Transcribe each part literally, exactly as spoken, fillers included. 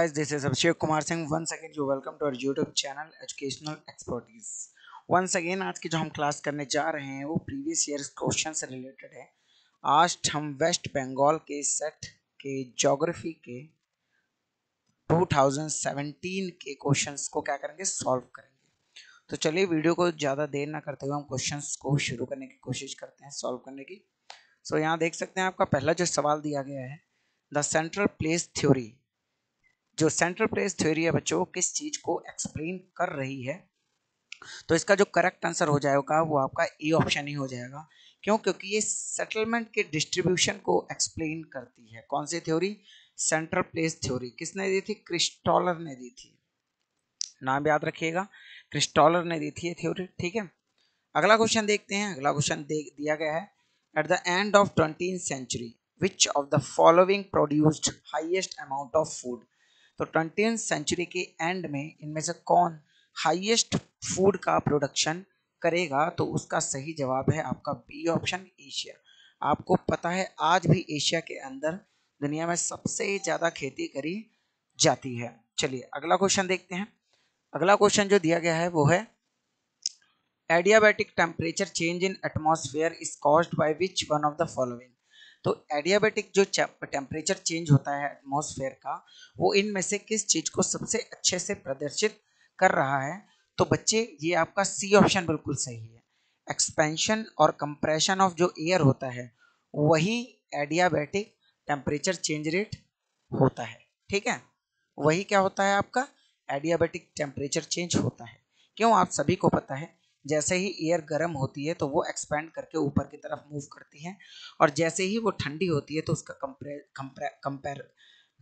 guys, this is Abhishek Kumar Singh. Once again, you welcome to our YouTube channel Educational Expertise. Once again, आज की जो हम class करने जा रहे हैं वो प्रीवियस ईयर क्वेश्चन से रिलेटेड है। आज हम वेस्ट बंगाल के सेट के ज्योग्राफी के दो हज़ार सत्रह के क्वेश्चंस को क्या करेंगे, सॉल्व करेंगे। तो चलिए वीडियो को ज़्यादा देर ना करते हुए हम क्वेश्चंस को शुरू करने की कोशिश करते हैं, सॉल्व करने की। सो so, यहाँ देख सकते हैं आपका पहला जो सवाल दिया गया है, द सेंट्रल प्लेस थ्योरी। जो सेंट्रल प्लेस थ्योरी है बच्चों, किस चीज़ को एक्सप्लेन कर रही है? तो इसका जो करेक्ट आंसर हो जाएगा वो आपका ए ऑप्शन ही हो जाएगा। क्यों? क्योंकि ये सेटलमेंट के डिस्ट्रीब्यूशन को एक्सप्लेन करती है। कौन सी थ्योरी? Central place theory. किसने दी थी? क्रिस्टॉलर ने दी थी, नाम याद रखिएगा, क्रिस्टॉलर ने दी थी ये थ्योरी। ठीक है, अगला क्वेश्चन देखते हैं। अगला क्वेश्चन दिया गया है, at the end of twentieth century which of the following produced highest amount of food. तो ट्वेंटीथ सेंचुरी के एंड में इनमें से कौन हाईएस्ट फूड का प्रोडक्शन करेगा? तो उसका सही जवाब है आपका बी ऑप्शन, एशिया। आपको पता है आज भी एशिया के अंदर दुनिया में सबसे ज़्यादा खेती करी जाती है। चलिए अगला क्वेश्चन देखते हैं। अगला क्वेश्चन जो दिया गया है वो है, adiabatic temperature change in atmosphere is caused by which one of the following. तो एडियाबैटिक जो टेम्परेचर चेंज होता है एटमॉस्फेयर का, वो इनमें से किस चीज़ को सबसे अच्छे से प्रदर्शित कर रहा है? तो बच्चे ये आपका सी ऑप्शन बिल्कुल सही है। एक्सपेंशन और कंप्रेशन ऑफ जो एयर होता है वही एडियाबैटिक टेम्परेचर चेंज रेट होता है। ठीक है, वही क्या होता है आपका एडियाबैटिक टेम्परेचर चेंज होता है। क्यों? आप सभी को पता है जैसे ही एयर गर्म होती है तो वो एक्सपेंड करके ऊपर की तरफ मूव करती है, और जैसे ही वो ठंडी होती है तो उसका कंप्रे कंप्रे कंपेर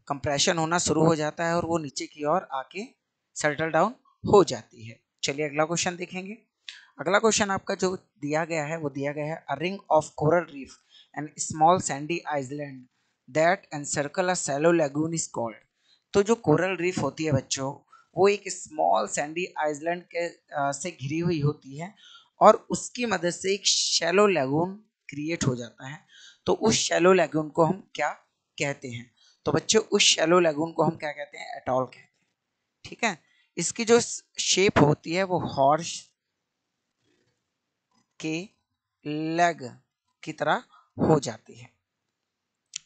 कंप्रेशन होना शुरू हो जाता है और वो नीचे की ओर आके सेटल डाउन हो जाती है। चलिए अगला क्वेश्चन देखेंगे। अगला क्वेश्चन आपका जो दिया गया है वो दिया गया है, a ring of coral reef and small sandy island that encircle a shallow lagoon is called. तो जो कोरल रीफ होती है बच्चों, वो एक स्मॉल सैंडी आइलैंड के आ, से घिरी हुई होती है और उसकी मदद से एक शैलो लैगून क्रिएट हो जाता है। तो उस शैलो लैगून को हम क्या कहते हैं? तो बच्चों उस शैलो लैगून को हम क्या कहते हैं? एटॉल कहते हैं। ठीक है, इसकी जो शेप होती है वो हॉर्स के लेग की तरह हो जाती है।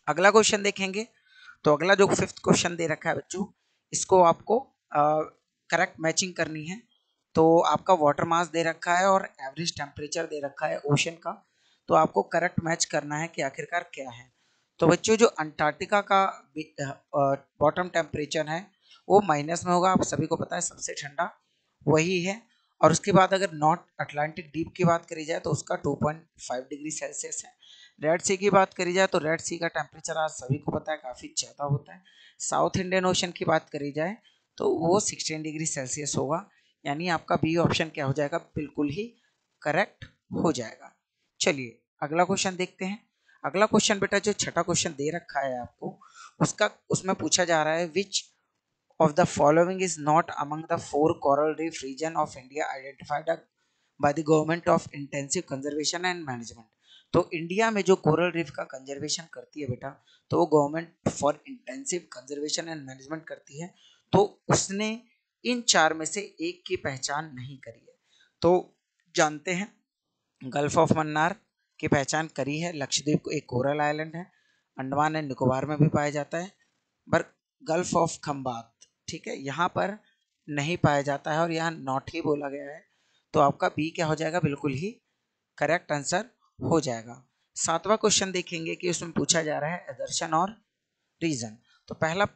अगला क्वेश्चन देखेंगे। तो अगला जो फिफ्थ क्वेश्चन दे रखा है बच्चों, इसको आपको करेक्ट मैचिंग करनी है। तो आपका वाटर मास दे रखा है और एवरेज टेम्परेचर दे रखा है ओशन का, तो आपको करेक्ट मैच करना है कि आखिरकार क्या है। तो बच्चों जो अंटार्कटिका का बॉटम टेम्परेचर है वो माइनस में होगा, आप सभी को पता है सबसे ठंडा वही है। और उसके बाद अगर नॉर्थ अटलांटिक डीप की बात करी जाए तो उसका दो पॉइंट पाँच डिग्री सेल्सियस है। रेड सी की बात करी जाए तो रेड सी का टेम्परेचर आज सभी को पता है काफ़ी ज़्यादा होता है। साउथ इंडियन ओशन की बात करी जाए तो वो सोलह डिग्री सेल्सियस होगा। यानी आपका बी ऑप्शन क्या हो जाएगा, बिल्कुल ही करेक्ट हो जाएगा। चलिए अगला क्वेश्चन देखते हैं। अगला क्वेश्चन बेटा जो छठा क्वेश्चन दे रखा है आपको, उसका उसमें पूछा जा रहा है, which of the following is not among the four coral reef region of India identified by the government of intensive conservation and management। तो इंडिया में जो कोरल रीफ का कंजर्वेशन करती है बेटा, तो वो government for intensive conservation and management करती है, तो उसने इन चार में से एक की पहचान नहीं करी है। तो जानते हैं गल्फ ऑफ मन्नार की पहचान करी है। लक्षद्वीप एक कोरल आइलैंड है, अंडमान एंड निकोबार में भी पाया जाता है, पर गल्फ ऑफ खंबात ठीक है यहाँ पर नहीं पाया जाता है और यहाँ नॉट ही बोला गया है। तो आपका बी क्या हो जाएगा, बिल्कुल ही करेक्ट आंसर हो जाएगा। सातवां क्वेश्चन देखेंगे कि उसमें पूछा जा रहा है assertion और रीजन। तो पहला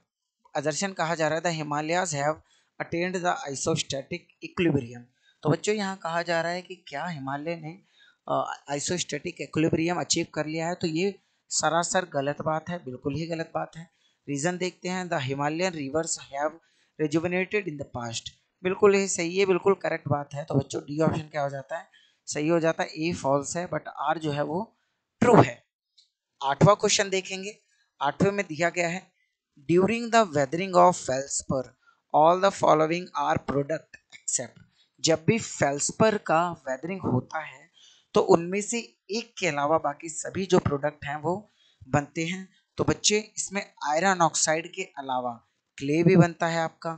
assertion कहा जा रहा है, the Himalayas have attained the isostatic equilibrium. तो बच्चों यहाँ कहा जा रहा है कि क्या हिमालय ने आइसोस्टैटिक इक्विलिब्रियम अचीव कर लिया है? तो ये सरासर गलत बात है, बिल्कुल ही गलत बात है। रीजन देखते हैं, the Himalayan rivers have rejuvenated in the past. बिल्कुल ही सही है, बिल्कुल करेक्ट बात है। तो बच्चों डी ऑप्शन क्या हो जाता है, सही हो जाता है। ए फॉल्स है बट आर जो है वो ट्रू है। आठवां क्वेश्चन देखेंगे। आठवें में दिया गया है, during the weathering of feldspar all the following are product except. जब भी फेल्सपर का वेदरिंग होता है तो उनमें से एक के अलावा बाकी सभी जो प्रोडक्ट हैं वो बनते हैं। तो बच्चे इसमें आयरन ऑक्साइड के अलावा क्ले भी बनता है आपका,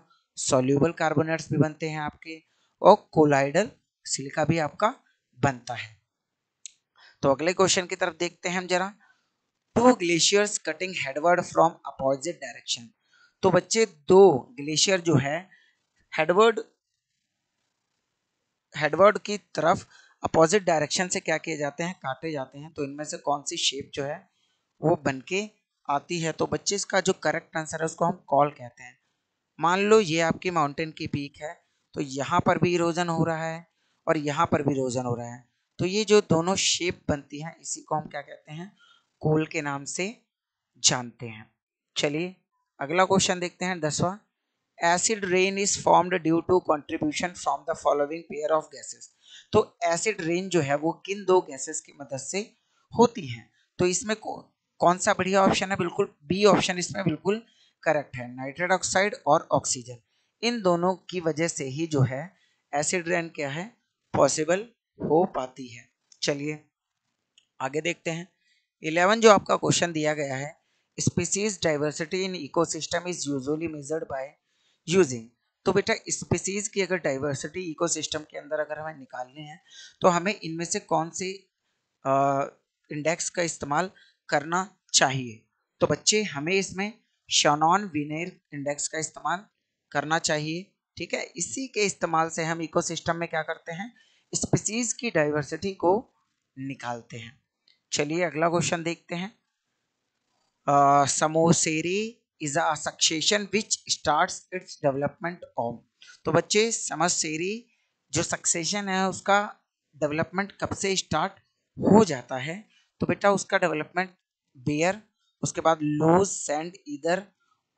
सॉल्यूबल कार्बोनेट्स भी बनते हैं आपके, और कोलाइडल सिलिका भी आपका बनता है। तो अगले क्वेश्चन की तरफ देखते हैं हम जरा। Two glaciers cutting headward from opposite direction. तो बच्चे दो ग्लेशियर जो है हेडवर्ड हेडवर्ड की तरफ अपोजिट डायरेक्शन से क्या किए जाते हैं, काटे जाते हैं। तो इनमें से कौन सी शेप जो है वो बनके आती है। तो बच्चे इसका जो करेक्ट आंसर है उसको हम कॉल कहते हैं। मान लो ये आपकी माउंटेन की पीक है, तो यहाँ पर भी इरोजन हो रहा है और यहाँ पर भी इरोजन हो रहा है, तो ये जो दोनों शेप बनती हैं इसी को हम क्या कहते हैं, कोल के नाम से जानते हैं। चलिए अगला क्वेश्चन देखते हैं दसवां। Acid rain is formed due to contribution from the following pair of gases. तो एसिड रेन जो है वो किन दो गैसेस की मदद से होती है। तो इसमें कौन सा बढ़िया ऑप्शन है, बिल्कुल बी ऑप्शन इसमें बिल्कुल करेक्ट है, नाइट्रेट ऑक्साइड और ऑक्सीजन। इन दोनों की वजह से ही जो है एसिड रेन क्या है, पॉसिबल हो पाती है। चलिए आगे देखते हैं। इलेवन जो आपका क्वेश्चन दिया गया है, species diversity in ecosystem is usually measured by using. तो बेटा स्पीसीज की अगर डाइवर्सिटी इकोसिस्टम के अंदर अगर हमें निकालनी है तो हमें इनमें से कौन से इंडेक्स का इस्तेमाल करना चाहिए। तो बच्चे हमें इसमें शॉनॉन विनेर इंडेक्स का इस्तेमाल करना चाहिए, ठीक है। इसी के इस्तेमाल से हम इकोसिस्टम में क्या करते हैं, स्पीसीज की डाइवर्सिटी को निकालते हैं। चलिए अगला क्वेश्चन देखते हैं। Psammosere is a succession which starts its development on. तो बच्चे समोसेरी जो सक्सेशन है उसका डेवलपमेंट कब से स्टार्ट हो जाता है। तो बेटा उसका डेवलपमेंट बेयर, उसके बाद लूज सैंड इधर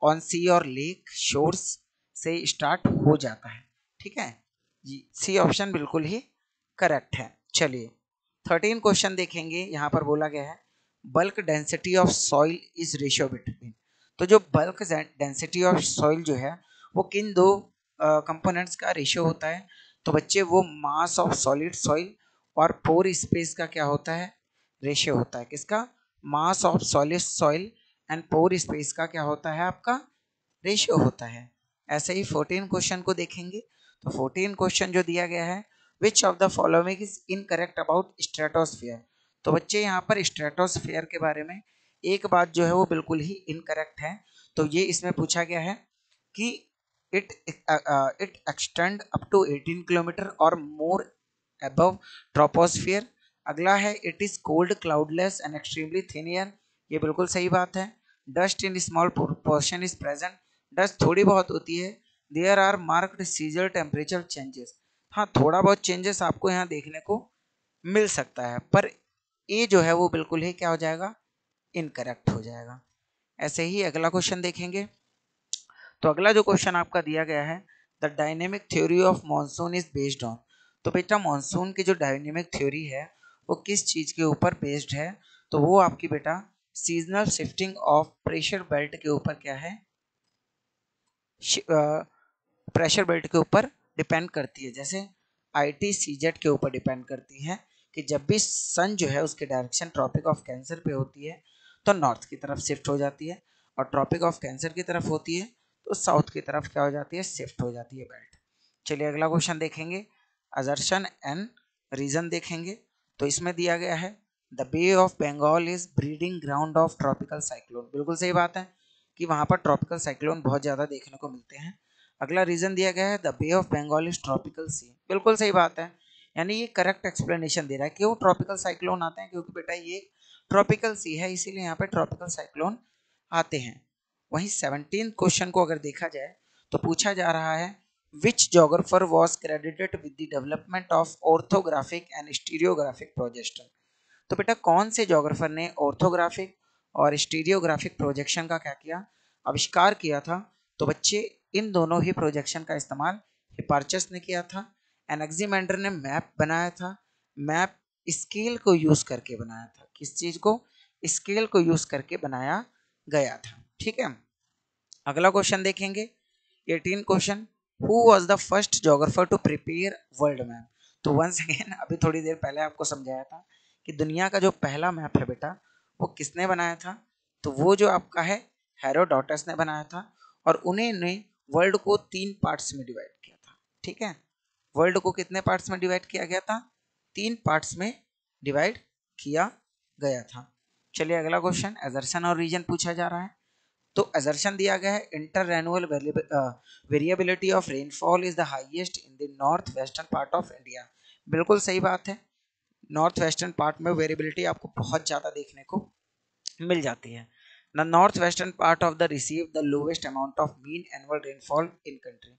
ऑन सी और लेक शोर्स से स्टार्ट हो जाता है, ठीक है। सी ऑप्शन बिल्कुल ही करेक्ट है। चलिए थर्टीन क्वेश्चन देखेंगे। यहाँ पर बोला गया है bulk density of soil is ratio between. तो जो बल्क डेंसिटी ऑफ सॉइल जो है वो किन दो कंपोनेंट्स का रेशियो होता है। तो बच्चे वो मास ऑफ सॉलिड सॉइल और पोर स्पेस का क्या होता है, रेशियो होता है। किसका, mass of solid soil and pore space का क्या होता है, आपका रेशियो होता है। ऐसे ही फोर्टीन क्वेश्चन को देखेंगे। तो फोर्टीन क्वेश्चन जो दिया गया है, which of the following is incorrect about stratosphere. तो बच्चे यहाँ पर स्ट्रेटोस्फीयर के बारे में एक बात जो है वो बिल्कुल ही इनकरेक्ट है। तो ये इसमें पूछा गया है कि it it extend up to eighteen kilometre और मोर अबव ट्रोपोस्फीयर। अगला है it is cold cloudless and extremely thin air, ये बिल्कुल सही बात है। Dust in small proportion is present, dust थोड़ी बहुत होती है। There are marked seasonal temperature changes, हाँ थोड़ा बहुत चेंजेस आपको यहाँ देखने को मिल सकता है, पर ये जो है वो बिल्कुल ही क्या हो जाएगा, इनकरेक्ट हो जाएगा। ऐसे ही अगला क्वेश्चन देखेंगे। तो अगला जो क्वेश्चन आपका दिया गया है, the dynamic theory of monsoon is based on. तो बेटा मॉनसून की जो डायनेमिक थ्योरी है वो किस चीज़ के ऊपर बेस्ड है। तो वो आपकी बेटा seasonal shifting of pressure belt के ऊपर क्या है, प्रेशर बेल्ट के ऊपर डिपेंड करती है। जैसे आई टी सी जेड के ऊपर डिपेंड करती है कि जब भी सन जो है उसकी डायरेक्शन ट्रॉपिक ऑफ कैंसर पे होती है तो नॉर्थ की तरफ शिफ्ट हो जाती है, और ट्रॉपिक ऑफ कैंसर की तरफ होती है तो साउथ की तरफ क्या हो जाती है, शिफ्ट हो जाती है बेल्ट। चलिए अगला क्वेश्चन देखेंगे, असर्शन एंड रीजन देखेंगे। तो इसमें दिया गया है the bay of Bengal is breeding ground of tropical cyclone. बिल्कुल सही बात है कि वहाँ पर ट्रॉपिकल साइक्लोन बहुत ज़्यादा देखने को मिलते हैं। अगला रीजन दिया गया है the bay of Bengal is tropical sea, बिल्कुल सही बात है। यानी ये करेक्ट एक्सप्लेनेशन दे रहा है कि वो ट्रॉपिकल साइक्लोन आते हैं क्योंकि बेटा ये ट्रॉपिकल सी है, इसीलिए यहाँ पे ट्रॉपिकल साइक्लोन आते हैं। वहीं सेवनटीन क्वेश्चन को अगर देखा जाए तो पूछा जा रहा है which geographer was credited with the development of orthographic and stereographic projection. तो बेटा कौन से जोग्राफर ने ऑर्थोग्राफिक और स्टीरियोग्राफिक प्रोजेक्शन का क्या किया, आविष्कार किया था। तो बच्चे इन दोनों ही प्रोजेक्शन का इस्तेमाल हिपार्चस ने किया था। एनाक्सिमेंडर ने मैप बनाया था, मैप स्केल को यूज़ करके बनाया था। किस चीज़ को, स्केल को यूज़ करके बनाया गया था, ठीक है। अगला क्वेश्चन देखेंगे eighteen question, who was the first geographer to prepare world map. तो वंस अगेन अभी थोड़ी देर पहले आपको समझाया था कि दुनिया का जो पहला मैप है बेटा वो किसने बनाया था। तो वो जो आपका है हेरोडोटस ने बनाया था, और उन्होंने वर्ल्ड को तीन पार्ट्स में डिवाइड किया था। ठीक है, वर्ल्ड को कितने पार्ट्स में डिवाइड किया गया था? तीन पार्ट्स में डिवाइड किया गया था। चलिए अगला क्वेश्चन, एजर्शन और रीजन पूछा जा रहा है। तो एजर्शन दिया गया है inter annual variability of rainfall is the highest in the north western part of India. बिल्कुल सही बात है, नॉर्थ वेस्टर्न पार्ट में वेरिएबिलिटी आपको बहुत ज़्यादा देखने को मिल जाती है। The northwestern part of the received the lowest amount of mean annual rainfall in country.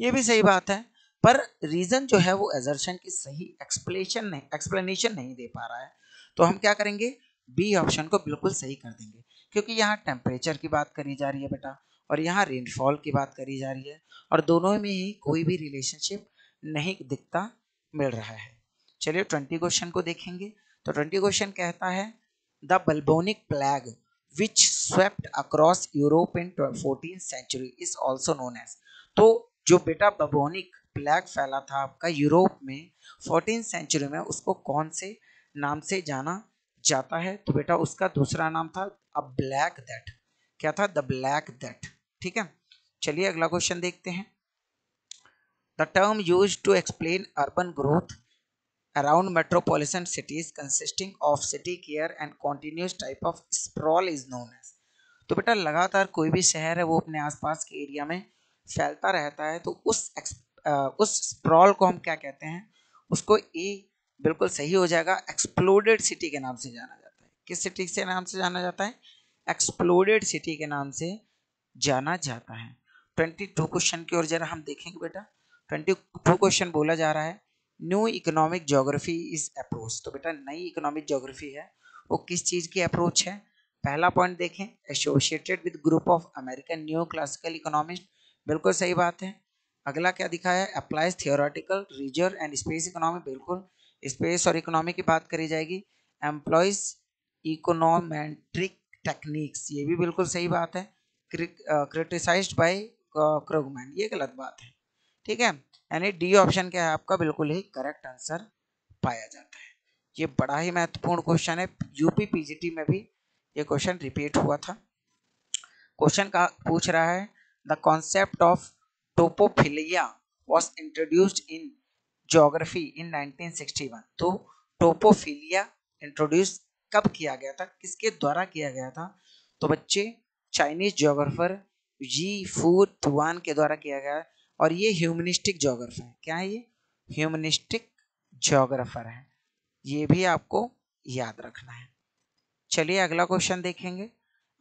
ये भी सही बात है, पर रीजन जो है वो assertion की सही explanation नहीं explanation नहीं दे पा रहा है, तो हम क्या करेंगे, बी ऑप्शन को बिल्कुल सही कर देंगे, क्योंकि यहाँ टेम्परेचर की बात करी जा रही है बेटा और यहाँ रेनफॉल की बात करी जा रही है और दोनों में ही कोई भी रिलेशनशिप नहीं दिखता मिल रहा है। चलिए ट्वेंटी क्वेश्चन को देखेंगे। तो ट्वेंटी क्वेश्चन कहता है the bubonic plague which swept across Europe in fourteenth century is also known as। तो जो बेटा बल्बोनिक प्लेग फैला था आपका यूरोप में फोर्टीन सेंचुरी में, उसको कौन से नाम से जाना जाता है? तो बेटा उसका दूसरा नाम था अ ब्लैक डेथ। क्या था? The black death. ठीक है, चलिए अगला क्वेश्चन देखते हैं। The term use to explain urban growth Around metropolitan cities consisting of city care and continuous type of sprawl is known as। तो बेटा लगातार कोई भी शहर है वो अपने आसपास के एरिया में फैलता रहता है, तो उस उस स्प्रॉल को हम क्या कहते हैं? उसको ए बिल्कुल सही हो जाएगा, एक्सप्लोडेड सिटी के नाम से जाना जाता है। किस सिटी से नाम से जाना जाता है? एक्सप्लोडेड सिटी के नाम से जाना जाता है। ट्वेंटी टू क्वेश्चन की ओर जरा हम देखेंगे बेटा। ट्वेंटी टू क्वेश्चन बोला जा रहा है new economic geography is approach. तो बेटा नई इकोनॉमिक ज्योग्राफी है वो किस चीज़ की अप्रोच है? पहला पॉइंट देखें, associated with group of American new classical economist. बिल्कुल सही बात है। अगला क्या दिखा है? Applies theoretical rigour and space economy. बिल्कुल स्पेस और इकोनॉमी की बात करी जाएगी। एम्प्लॉयज इकोनॉमेट्रिक टेक्निक्स, ये भी बिल्कुल सही बात है। क्रिटिसाइज्ड बाय क्रोगमैन, ये गलत बात है। ठीक है, यानी डी ऑप्शन क्या है आपका बिल्कुल ही करेक्ट आंसर पाया जाता है। ये बड़ा ही महत्वपूर्ण क्वेश्चन है, यूपी पीजीटी में भी ये क्वेश्चन रिपीट हुआ था। क्वेश्चन का पूछ रहा है the concept of topophilia was introduced in geography in nineteen sixty one. तो टोपोफिलिया इंट्रोड्यूस कब किया गया था, किसके द्वारा किया गया था? तो बच्चे चाइनीज ज्योग्राफर जी फू तुआन के द्वारा किया गया है और ये ह्यूमनिस्टिक ज्योग्राफर है। क्या है ये? ह्यूमनिस्टिक ज्योग्राफर है, ये भी आपको याद रखना है। चलिए अगला क्वेश्चन देखेंगे।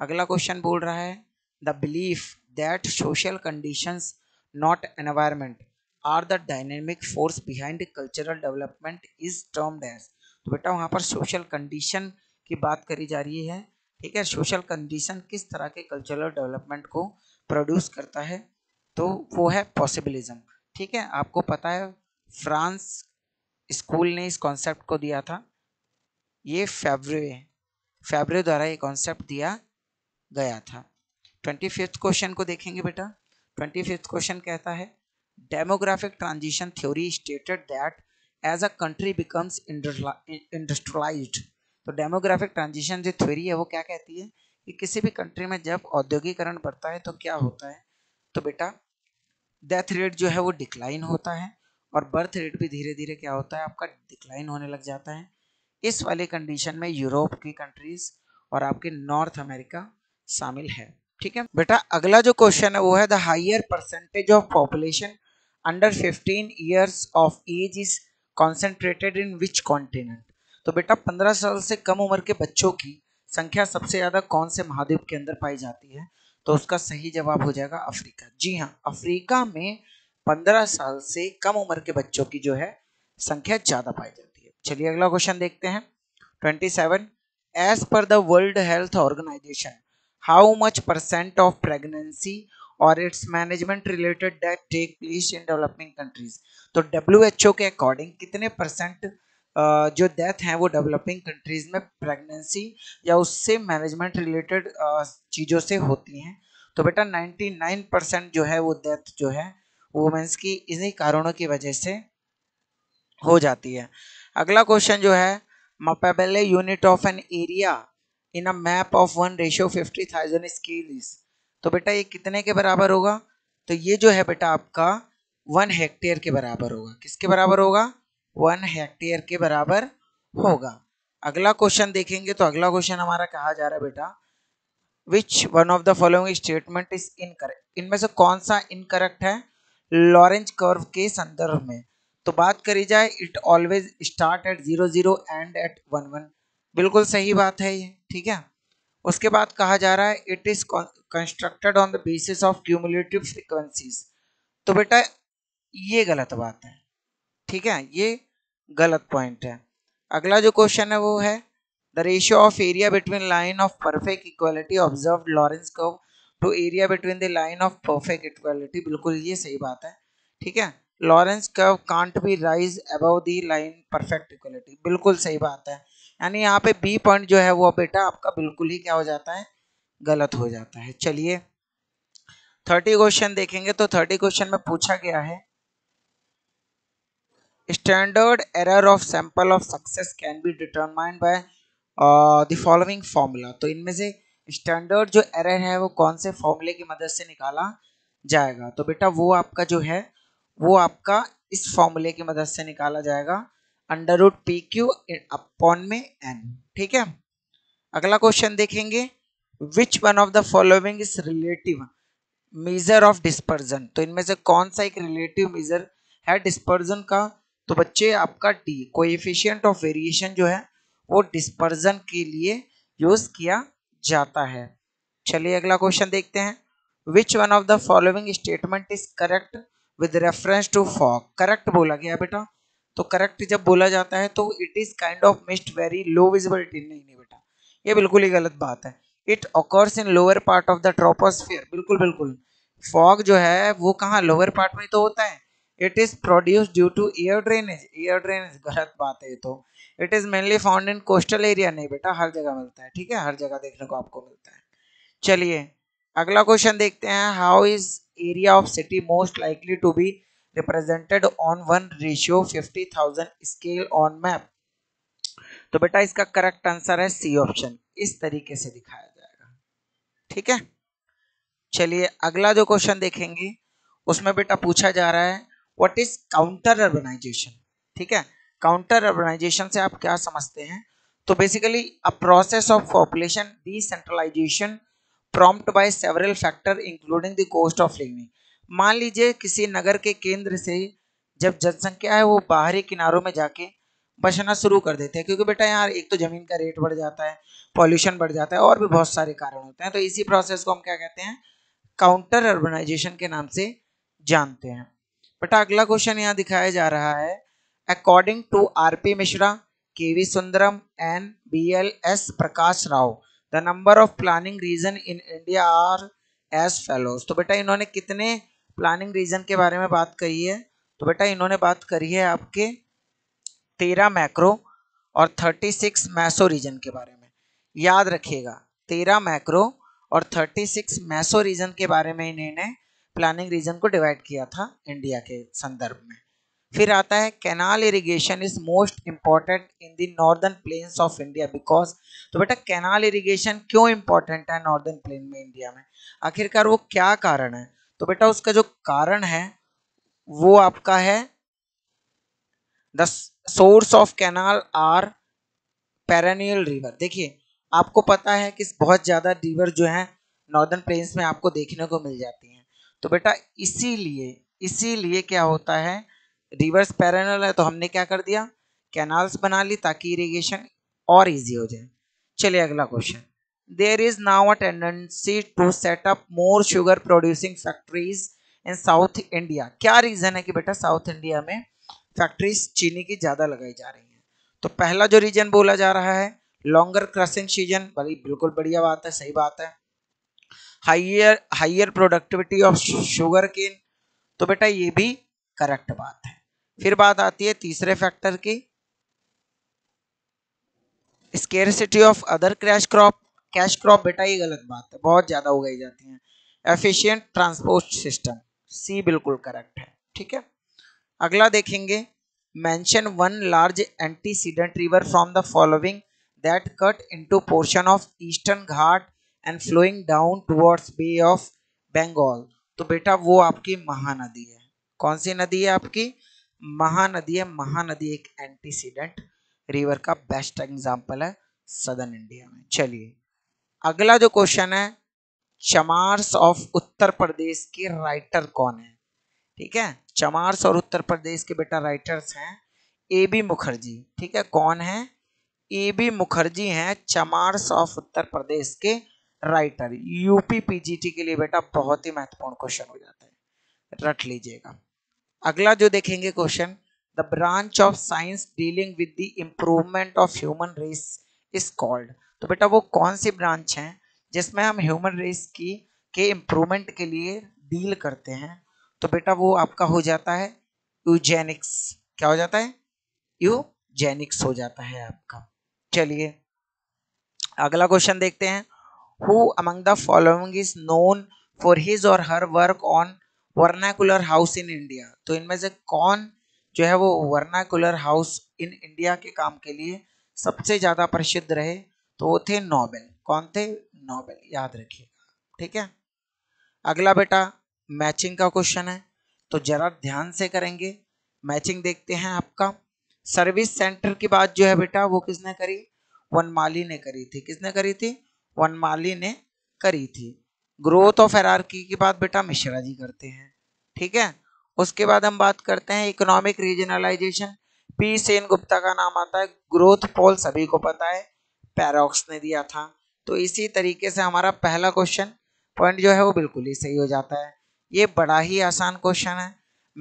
अगला क्वेश्चन बोल रहा है the belief that social conditions not environment are the dynamic force behind cultural development is termed as. तो बेटा वहाँ पर सोशल कंडीशन की बात करी जा रही है। ठीक है, सोशल कंडीशन किस तरह के कल्चरल डेवलपमेंट को प्रोड्यूस करता है? तो वो है पॉसिबिलिज्म। ठीक है, आपको पता है फ्रांस स्कूल ने इस कॉन्सेप्ट को दिया था, ये फेब्रे फेब्रे द्वारा ये कॉन्सेप्ट दिया गया था। ट्वेंटी फिफ्थ क्वेश्चन को देखेंगे बेटा। ट्वेंटी फिफ्थ क्वेश्चन कहता है demographic transition theory stated that as a country becomes industrialised. तो डेमोग्राफिक ट्रांजिशन जो थ्योरी है वो क्या कहती है कि किसी भी कंट्री में जब औद्योगिकरण बढ़ता है तो क्या होता है? तो बेटा डेथ रेट जो है वो डिक्लाइन होता है और बर्थ रेट भी धीरे धीरे क्या होता है आपका डिक्लाइन होने लग जाता है। इस वाले कंडीशन में यूरोप की कंट्रीज और आपके नॉर्थ अमेरिका शामिल है। ठीक है बेटा, अगला जो क्वेश्चन है वो है the higher percentage of population under fifteen years of age is concentrated in which continent. तो बेटा पंद्रह साल से कम उम्र के बच्चों की संख्या सबसे ज़्यादा कौन से महाद्वीप के अंदर पाई जाती है? तो उसका सही जवाब हो जाएगा अफ्रीका। जी हाँ, अफ्रीका में पंद्रह साल से कम उम्र के बच्चों की जो है संख्या ज़्यादा पाई जाती है। चलिए अगला क्वेश्चन देखते हैं। ट्वेंटी सेवन, एज पर the world health organisation how much percent of pregnancy और its management related death take place in developing countries. तो डब्ल्यू एच ओ के अकॉर्डिंग कितने परसेंट जो डेथ हैं वो डेवलपिंग कंट्रीज़ में प्रेगनेंसी या उससे मैनेजमेंट रिलेटेड चीज़ों से होती हैं? तो बेटा निन्यानवे परसेंट जो है वो डेथ जो है वुमेन्स की इन्हीं कारणों की वजह से हो जाती है। अगला क्वेश्चन जो है mappable unit of an area in a map of one ratio fifty thousand scale. तो तो बेटा ये कितने के बराबर होगा, तो ये जो है बेटा आपका वन हेक्टेयर के बराबर होगा। किसके बराबर होगा, वन हेक्टेयर के बराबर होगा। अगला क्वेश्चन देखेंगे तो अगला क्वेश्चन हमारा कहा जा रहा है बेटा which one of the following statement is incorrect, इनमें से कौन सा इनकरेक्ट है लॉरेंज कर्व के संदर्भ में। तो बात करी जाए it always start at zero zero and at one one, बिल्कुल सही बात है ये, ठीक है। उसके बाद कहा जा रहा है it is constructed on the basis of cumulative frequencies, तो बेटा ये गलत बात है, ठीक है, ये गलत पॉइंट है। अगला जो क्वेश्चन है वो है the ratio of area between line of perfect equality observed Lorenz curve to area between the line of perfect equality, बिल्कुल ये सही बात है, ठीक है। Lorenz curve can't be raise above the line perfect equality, बिल्कुल सही बात है, यानी यहाँ पे बी पॉइंट जो है वो बेटा आपका बिल्कुल ही क्या हो जाता है, गलत हो जाता है। चलिए थर्टी क्वेश्चन देखेंगे तो थर्टी क्वेश्चन में पूछा गया है standard error of sample of success can be determined by the following formula, तो इनमें से स्टैंडर्ड जो एरर है वो कौन से फॉर्मूले की मदद से निकाला जाएगा, तो बेटा वो आपका जो है वो आपका इस फॉर्मूले की मदद से निकाला जाएगा under root P Q upon में एन, ठीक है। अगला क्वेश्चन देखेंगे which one of the following is relative measure of dispersion, तो इनमें से कौन सा एक रिलेटिव मेजर है डिस्पर्जन का, तो बच्चे आपका डी कोएफिशिएंट ऑफ वेरिएशन जो है वो डिस्पर्जन के लिए यूज किया जाता है। चलिए अगला क्वेश्चन देखते हैं which one of the following statement is correct with reference to fog, correct बोला गया बेटा, तो करेक्ट जब बोला जाता है तो it is kind of mist very low visibility, नहीं नहीं बेटा ये बिल्कुल ही गलत बात है। It occurs in lower part of the troposphere, बिल्कुल बिल्कुल, फॉग जो है वो कहाँ लोअर पार्ट में तो होता है। It is produce due to air drainage, air drainage गलत बात है ये तो। It is mainly found in coastal area, नहीं बेटा हर जगह मिलता है, ठीक है, हर जगह देखने को आपको मिलता है। चलिए अगला क्वेश्चन देखते हैं how is area of city most likely to be represented on one ratio fifty thousand scale on map, तो बेटा इसका करेक्ट आंसर है सी ऑप्शन, इस तरीके से दिखाया जाएगा, ठीक है। चलिए अगला जो क्वेश्चन देखेंगे उसमें बेटा पूछा जा रहा है व्हाट इज काउंटर अर्बनाइजेशन, ठीक है। काउंटर अर्बनाइजेशन से आप क्या समझते हैं, तो basically a process of population decentralisation prompt by several factor including the cost of living, मान लीजिए किसी नगर के केंद्र से जब जनसंख्या है वो बाहरी किनारों में जाके बसना शुरू कर देते हैं, क्योंकि बेटा यार एक तो जमीन का रेट बढ़ जाता है, पॉल्यूशन बढ़ जाता है, और भी बहुत सारे कारण होते हैं, तो इसी प्रोसेस को हम क्या कहते हैं काउंटर अर्बनाइजेशन के नाम से जानते हैं। बेटा अगला क्वेश्चन यहाँ दिखाया जा रहा है according to R P Mishra, K V Sundaram and B L S Prakash Rao the number of planning region in India are as follows, तो बेटा इन्होंने कितने प्लानिंग रीजन के बारे में बात करी है, तो बेटा इन्होंने बात करी है आपके तेरह मैक्रो और थर्टी सिक्स मैसो रीजन के बारे में, याद रखिएगा तेरह मैक्रो और थर्टी सिक्स मैसो रीजन के बारे में इन्होंने प्लानिंग रीजन को डिवाइड किया था इंडिया के संदर्भ में। फिर आता है canal irrigation is most important in the northern plains of India because, तो बेटा कैनाल इरिगेशन क्यों इम्पोर्टेंट है नॉर्दर्न प्लेन में इंडिया में, आखिरकार वो क्या कारण है, तो बेटा उसका जो कारण है वो आपका है the source of canal are perennial river, देखिए आपको पता है कि बहुत ज़्यादा रिवर जो है नॉर्दर्न प्लेन्स में आपको देखने को मिल जाती हैं, तो बेटा इसीलिए इसीलिए क्या होता है रिवर्स पैरेनल है, तो हमने क्या कर दिया कैनाल्स बना ली ताकि इरिगेशन और इजी हो जाए। चलिए अगला question there is now a tendency to set up more sugar producing factories in south India, क्या रीज़न है कि बेटा साउथ इंडिया में फैक्ट्रीज चीनी की ज़्यादा लगाई जा रही हैं, तो पहला जो रीजन बोला जा रहा है लॉन्गर क्रशिंग सीजन, बड़ी बिल्कुल बढ़िया बात है, सही बात है। Higher higher productivity of sugar cane, तो बेटा ये भी करेक्ट बात है। फिर बात आती है तीसरे फैक्टर की scarcity of other crash crop, cash crop बेटा ये गलत बात है, बहुत ज्यादा उगाई जाती है। एफिशिएंट ट्रांसपोर्ट सिस्टम, सी बिल्कुल करेक्ट है, ठीक है। अगला देखेंगे mention one large antecedent river from the following that cut into portion of eastern ghat and flowing down towards Bay of Bengal, तो बेटा वो आपकी महानदी है। कौन सी नदी है? आपकी महानदी है। महानदी एक एंटीसीडेंट रिवर का बेस्ट एग्जांपल है सदर्न इंडिया में। चलिए अगला जो क्वेश्चन है, चमार्स ऑफ उत्तर प्रदेश के राइटर कौन है? ठीक है, चमार्स और उत्तर प्रदेश के बेटा राइटर्स हैं ए बी मुखर्जी। ठीक है, कौन है? ए बी मुखर्जी हैं चमार्स ऑफ उत्तर प्रदेश के राइटर। यूपी पीजीटी के लिए बेटा बहुत ही महत्वपूर्ण क्वेश्चन हो जाता है, रट लीजिएगा। अगला जो देखेंगे question, the branch of science dealing with the improvement of human race is called. तो बेटा वो कौन सी ब्रांच है जिसमें हम ह्यूमन रेस की के इम्प्रूवमेंट के लिए डील करते हैं? तो बेटा वो आपका हो जाता है यूजेनिक्स। क्या हो जाता है? यूजेनिक्स हो जाता है आपका। चलिए अगला क्वेश्चन देखते हैं, who among the following is known for his or her work on vernacular house in India. तो इनमें से कौन जो है वो वर्नाकुलर हाउस इन इंडिया के काम के लिए सबसे ज्यादा प्रसिद्ध रहे? तो वो थे नोबेल। कौन थे? नोबेल, याद रखिएगा। ठीक है, अगला बेटा मैचिंग का क्वेश्चन है, तो जरा ध्यान से करेंगे। मैचिंग देखते हैं आपका सर्विस सेंटर की बात जो है बेटा वो किसने करी? वनमाली ने करी थी। किसने करी थी? वनमाली ने करी थी। ग्रोथ ऑफ हायरार्की की बात बेटा मिश्रा जी करते हैं। ठीक है, उसके बाद हम बात करते हैं economic regionalisation, P Sen Gupta का नाम आता है। ग्रोथ पोल सभी को पता है, पैरोक्स ने दिया था। तो इसी तरीके से हमारा पहला क्वेश्चन पॉइंट जो है वो बिल्कुल ही सही हो जाता है। ये बड़ा ही आसान क्वेश्चन है।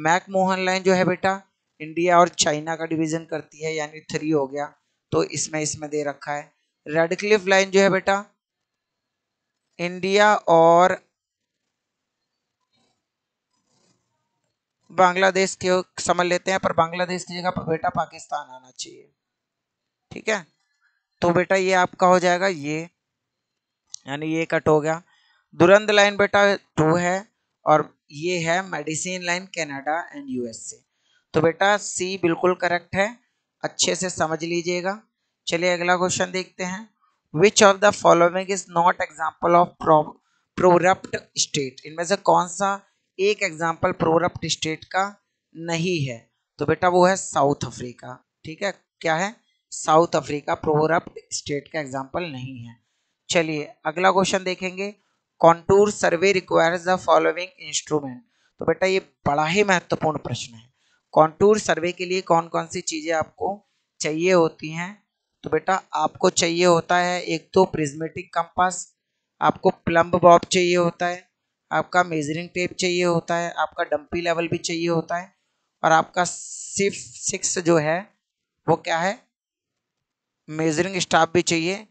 मैक मोहन लाइन जो है बेटा इंडिया और चाइना का डिवीजन करती है, यानी थ्री हो गया, तो इसमें इसमें दे रखा है। रेडक्लिफ लाइन जो है बेटा इंडिया और बांग्लादेश के समझ लेते हैं, पर बांग्लादेश की जगह पर बेटा पाकिस्तान आना चाहिए। ठीक है, तो बेटा ये आपका हो जाएगा, ये यानी ये कट हो गया। दुरंध लाइन बेटा टू है और ये है medicine line Canada and USA. तो बेटा सी बिल्कुल करेक्ट है, अच्छे से समझ लीजिएगा। चलिए अगला क्वेश्चन देखते हैं, which of the following is not example of prorupt state. इनमें से कौन सा एक एग्जांपल प्रोरप्ट स्टेट का नहीं है? तो बेटा वो है साउथ अफ्रीका। ठीक है, क्या है? साउथ अफ्रीका प्रोरप्ट स्टेट का एग्जाम्पल नहीं है। चलिए अगला क्वेश्चन देखेंगे, contour survey requires the following instrument. तो बेटा ये बड़ा ही महत्वपूर्ण प्रश्न है। कॉन्टूर सर्वे के लिए कौन कौन सी चीजें आपको चाहिए होती हैं? तो बेटा आपको चाहिए होता है एक तो प्रिज्मेटिक कंपास, आपको प्लम्ब बॉब चाहिए होता है, आपका मेजरिंग टेप चाहिए होता है, आपका डम्पी लेवल भी चाहिए होता है, और आपका सिफ सिक्स जो है वो क्या है? मेजरिंग स्टाफ भी चाहिए,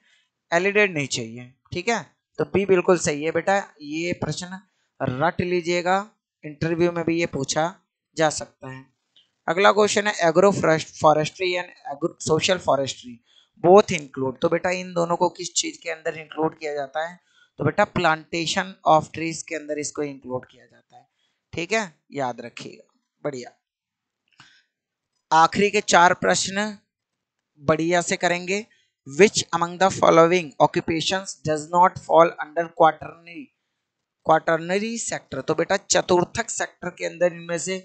एलिडेड नहीं चाहिए। ठीक है, तो बी बिल्कुल सही है बेटा। ये प्रश्न रट लीजिएगा, इंटरव्यू में भी ये पूछा जा सकता है। अगला क्वेश्चन है agro forestry and social forestry both include. तो बेटा इन दोनों को किस चीज के अंदर इंक्लूड किया जाता है? तो बेटा प्लांटेशन ऑफ ट्रीज के अंदर इसको इंक्लूड किया जाता है। ठीक है, याद रखिएगा। बढ़िया, आखिरी के चार प्रश्न बढ़िया से करेंगे। Which among the following occupations does not fall under quaternary quaternary sector? तो बेटा चतुर्थक सेक्टर के अंदर इनमें से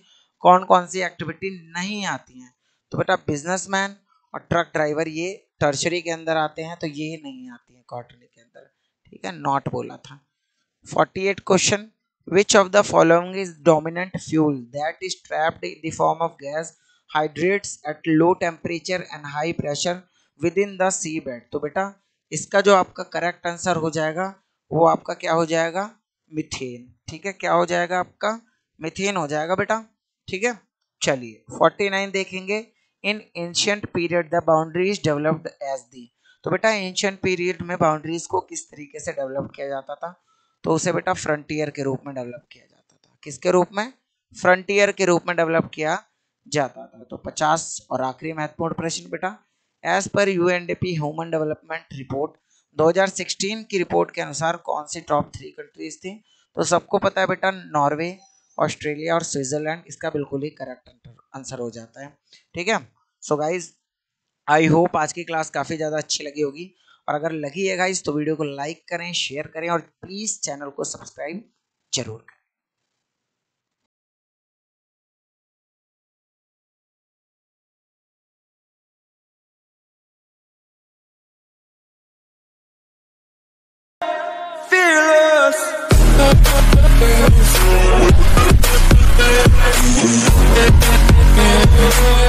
कौन कौन सी एक्टिविटी नहीं आती हैं? तो बेटा बिजनेसमैन और ट्रक ड्राइवर ये टर्शरी के अंदर आते हैं, तो ये नहीं आती हैं क्वार्टरनरी के अंदर। ठीक है, नॉट बोला था। अड़तालीस question, which of the following is dominant fuel that is trapped in the form of gas hydrates at low temperature and high pressure within the sea bed. तो बेटा इसका जो आपका करेक्ट आंसर हो जाएगा वो आपका क्या हो जाएगा? मिथेन। ठीक है, क्या हो जाएगा आपका? मिथेन हो जाएगा बेटा। ठीक है, चलिए उनचास देखेंगे, in ancient period the boundaries developed as the. तो बेटा एंशिएंट पीरियड में बाउंड्रीज को किस तरीके से डेवलप किया जाता था? तो उसे बेटा फ्रंटियर के रूप में डेवलप किया जाता था। किसके रूप में? फ्रंटियर के रूप में डेवलप किया जाता था। तो पचास और आखिरी महत्वपूर्ण प्रश्न बेटा, as per UNDP human development report दो हज़ार सोलह की रिपोर्ट के अनुसार कौन सी टॉप थ्री कंट्रीज थी? तो सबको पता है बेटा नॉर्वे, ऑस्ट्रेलिया और स्विट्जरलैंड। इसका बिल्कुल ही करेक्ट आंसर हो जाता है। ठीक है, सो गाइज आई होप आज की क्लास काफ़ी ज़्यादा अच्छी लगी होगी, और अगर लगी है गाइज तो वीडियो को लाइक करें, शेयर करें, और प्लीज़ चैनल को सब्सक्राइब जरूर करें। Fearless.